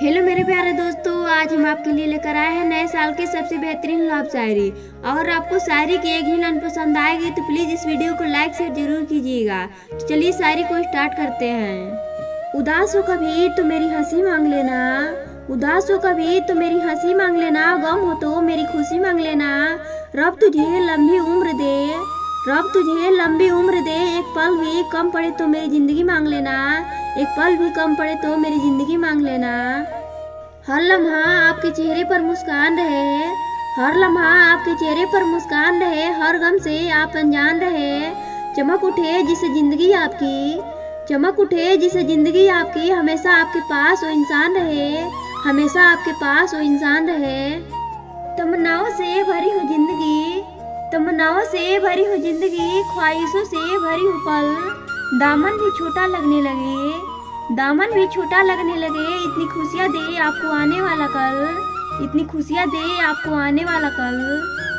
Hello मेरे प्यारे दोस्तों, आज हम आपके लिए लेकर आए हैं नए साल के सबसे बेहतरीन लव शायरी। और आपको शायरी की एक ही लाइन पसंद आएगी तो प्लीज़ इस वीडियो को लाइक शेयर जरूर कीजिएगा। तो चलिए शायरी को स्टार्ट करते हैं। उदास हो कभी तो मेरी हंसी मांग लेना, उदास हो कभी तो मेरी हंसी मांग लेना, गम हो तो मेरी खुशी मांग लेना। रब तुझे लंबी उम्र दे, रब तुझे लंबी उम्र दे, एक पल भी कम पड़े तो मेरी ज़िंदगी मांग लेना, एक पल भी कम पड़े तो मेरी ज़िंदगी मांग लेना। हर लम्हा आपके चेहरे पर मुस्कान रहे, हर लम्हा आपके चेहरे पर मुस्कान रहे, हर गम से आप अनजान रहे। चमक उठे जिसे ज़िंदगी आपकी, चमक उठे जिसे ज़िंदगी आपकी, हमेशा आपके पास वो इंसान रहे, हमेशा आपके पास वो इंसान रहे। तमन्नाओं से भरी हो जिंदगी, तमन्नाओं से भरी हो जिंदगी, ख्वाहिशों से भरी हो पल, दामन भी छोटा लगने लगे, दामन भी छोटा लगने लगे। इतनी खुशियाँ दे आपको आने वाला कल, इतनी खुशियाँ दे आपको आने वाला कल।